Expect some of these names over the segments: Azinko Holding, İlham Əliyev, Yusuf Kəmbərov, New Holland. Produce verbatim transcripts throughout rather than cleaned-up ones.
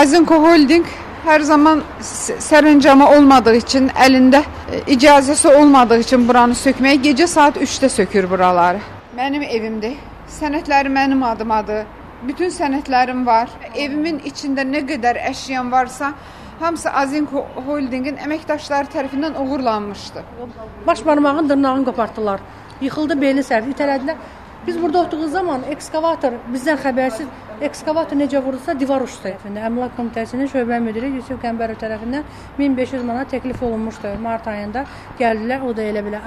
Azinko Holding her zaman sərəncama olmadığı için, elinde icazesi olmadığı için buranı sökmeye gece saat üçte sökür buraları. Benim evimdir. Sənətləri benim adımadır. Bütün sənətlərim var. Evimin içində nə qədər əşyam varsa, hamısı Azinko Holdingin əməkdaşları tərəfindən oğurlanmışdı. Baş barmağın dırnağını qopartdılar. Yıxıldı beli sərdi, itələdilər. Biz burada oturduğumuz zaman ekskavator bizdən xəbərsiz, ekskavator necə vurulsa divar uçdu tərəfindən. Əmlak komitəsinin şöbə müdiri Yusuf Kəmbərov tərəfindən min beş yüz manat təklif olunmuşdu. Mart ayında gəldilər, o da elə bilə.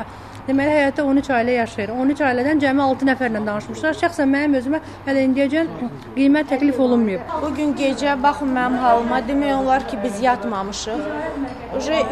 Deməli, həyatda on üç ailə yaşayır. on üç ailədən cəmi altı nəfərlə danışmışlar. Şəxsən mənim özümə hələ indiyəcən qiymət təklif olunmayıb. Bugün gecə, baxın mənim halıma, demək olar ki, biz yatmamışıq.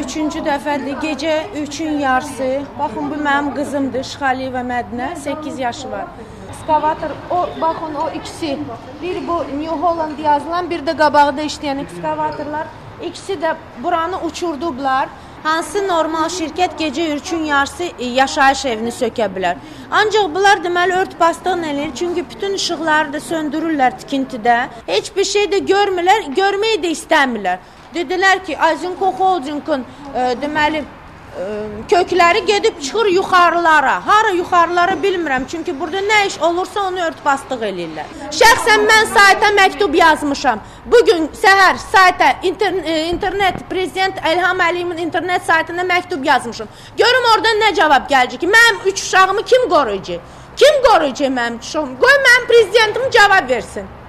Üçüncü dəfədir, gecə üçün yarısı. Baxın, bu mənim qızımdır, Şxali və Mədinə, səkkiz yaşı var. Ekskavator, o, bakın o ikisi, bir bu New Holland yazılan, bir de qabağda işleyen ekskavatorlar, ikisi de buranı uçurdublar. Hansı normal şirket gece üçün yarısı yaşayış evini sökə bilər. Ancaq bunlar deməli ört basdığın eləyir, çünki bütün işıqları da söndürürlər tikintidə. Heç bir şey də görmürlər, görməyi də istəmirlər. Dedilər ki, Azinko Holding'in deməli kökləri gedib çıxır yuxarılara. Hara yuxarılara bilmirəm, çünki burada nə iş olursa onu örtbastıq eləyirlər. Şəxsən mən sayta məktub yazmışam. Bugün səhər sayta internet, prezident İlham Əliyevin internet saytına məktub yazmışam. Görüm oradan nə cavab gələcək? Mənim üç uşağımı kim qoruyacaq? Kim qoruyacaq mənim uşağımı? Qoy mənim prezidentim cavab versin.